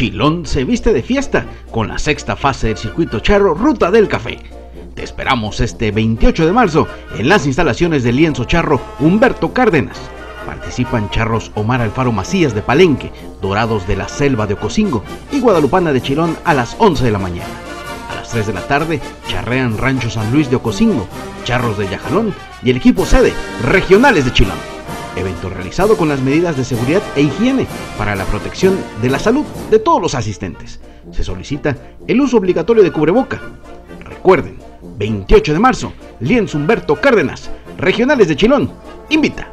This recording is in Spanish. Chilón se viste de fiesta con la sexta fase del Circuito Charro Ruta del Café. Te esperamos este 28 de marzo en las instalaciones del Lienzo Charro Humberto Cárdenas. Participan charros Omar Alfaro Macías de Palenque, Dorados de la Selva de Ocosingo y Guadalupana de Chilón a las 11 de la mañana. A las 3 de la tarde charrean Rancho San Luis de Ocosingo, Charros de Yajalón y el equipo sede Regionales de Chilón. Evento realizado con las medidas de seguridad e higiene para la protección de la salud de todos los asistentes. Se solicita el uso obligatorio de cubreboca. Recuerden, 28 de marzo, Lienzo Humberto Cárdenas, Regionales de Chilón, invita.